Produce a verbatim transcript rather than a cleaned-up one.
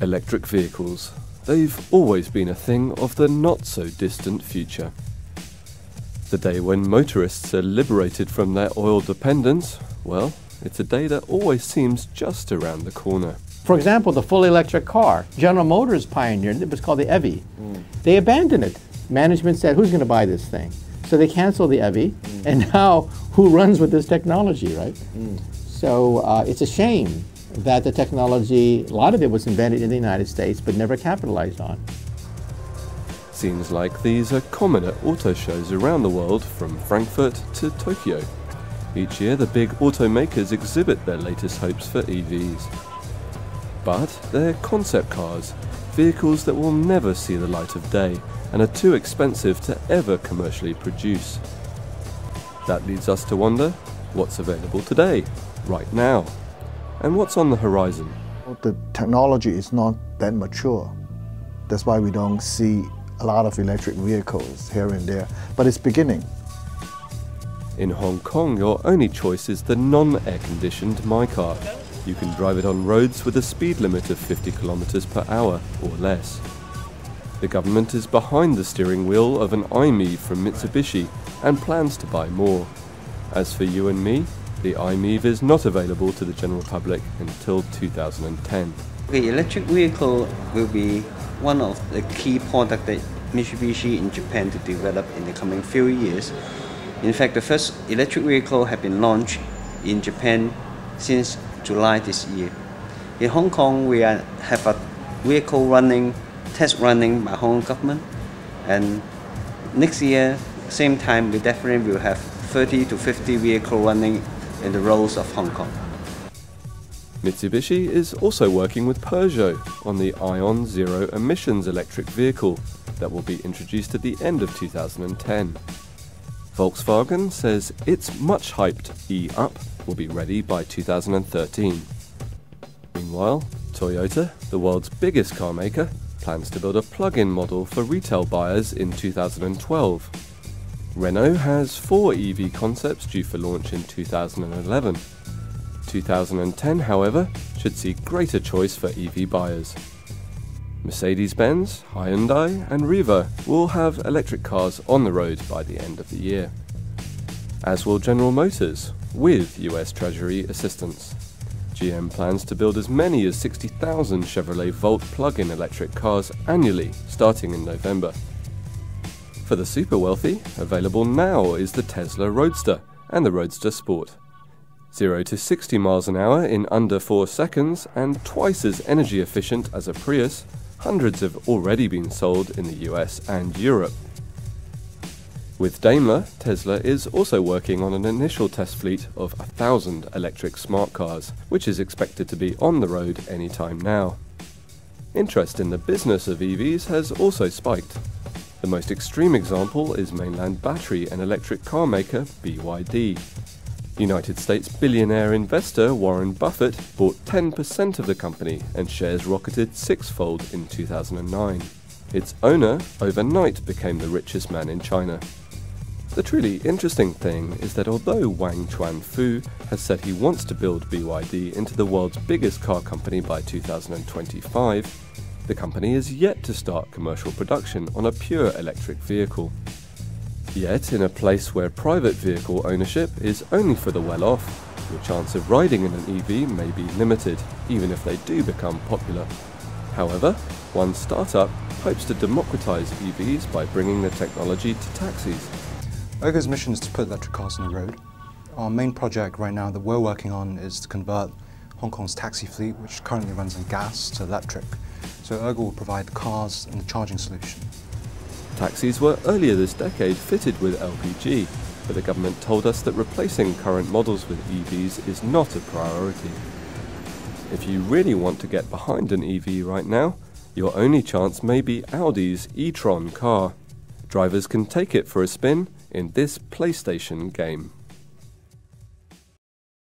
Electric vehicles. They've always been a thing of the not-so-distant future. The day when motorists are liberated from their oil dependence, well, it's a day that always seems just around the corner. For example, the full electric car, General Motors pioneered, it was called the E V I. Mm. They abandoned it. Management said, who's going to buy this thing? So they canceled the E V I, mm. and now who runs with this technology, right? Mm. So uh, it's a shame that the technology, a lot of it was invented in the United States, but never capitalized on. Seems like these are common at auto shows around the world, from Frankfurt to Tokyo. Each year the big automakers exhibit their latest hopes for E Vs. But they're concept cars, vehicles that will never see the light of day and are too expensive to ever commercially produce. That leads us to wonder, what's available today, right now? And what's on the horizon? The technology is not that mature. That's why we don't see a lot of electric vehicles here and there, but it's beginning. In Hong Kong, your only choice is the non-air-conditioned MyCar. You can drive it on roads with a speed limit of fifty kilometers per hour or less. The government is behind the steering wheel of an i-MiEV from Mitsubishi and plans to buy more. As for you and me, the i-MiEV is not available to the general public until two thousand ten. The electric vehicle will be one of the key products that Mitsubishi in Japan to develop in the coming few years. In fact, the first electric vehicle has been launched in Japan since July this year. In Hong Kong, we are, have a vehicle running, test running by Hong Kong government, and next year, same time, we definitely will have thirty to fifty vehicles running in the roads of Hong Kong. Mitsubishi is also working with Peugeot on the Ion Zero Emissions electric vehicle that will be introduced at the end of two thousand ten. Volkswagen says its much-hyped E-Up will be ready by two thousand thirteen. Meanwhile, Toyota, the world's biggest car maker, plans to build a plug-in model for retail buyers in two thousand twelve. Renault has four E V concepts due for launch in two thousand eleven. two thousand ten, however, should see greater choice for E V buyers. Mercedes-Benz, Hyundai and Riva will have electric cars on the road by the end of the year. As will General Motors, with U S Treasury assistance. G M plans to build as many as sixty thousand Chevrolet Volt plug-in electric cars annually, starting in November. For the super wealthy, available now is the Tesla Roadster and the Roadster Sport. zero to sixty miles an hour in under four seconds and twice as energy efficient as a Prius, hundreds have already been sold in the U S and Europe. With Daimler, Tesla is also working on an initial test fleet of one thousand electric smart cars, which is expected to be on the road anytime now. Interest in the business of E Vs has also spiked. The most extreme example is mainland battery and electric car maker B Y D. United States billionaire investor Warren Buffett bought ten percent of the company and shares rocketed sixfold in two thousand nine. Its owner overnight became the richest man in China. The truly interesting thing is that although Wang Chuanfu has said he wants to build B Y D into the world's biggest car company by two thousand twenty-five, the company is yet to start commercial production on a pure electric vehicle. Yet, in a place where private vehicle ownership is only for the well-off, your chance of riding in an E V may be limited, even if they do become popular. However, one startup hopes to democratize E Vs by bringing the technology to taxis. Ogo's mission is to put electric cars on the road. Our main project right now that we're working on is to convert Hong Kong's taxi fleet, which currently runs on gas, to electric. So Ogo will provide the cars and the charging solution. Taxis were earlier this decade fitted with L P G, but the government told us that replacing current models with E Vs is not a priority. If you really want to get behind an E V right now, your only chance may be Audi's e-tron car. Drivers can take it for a spin in this PlayStation game.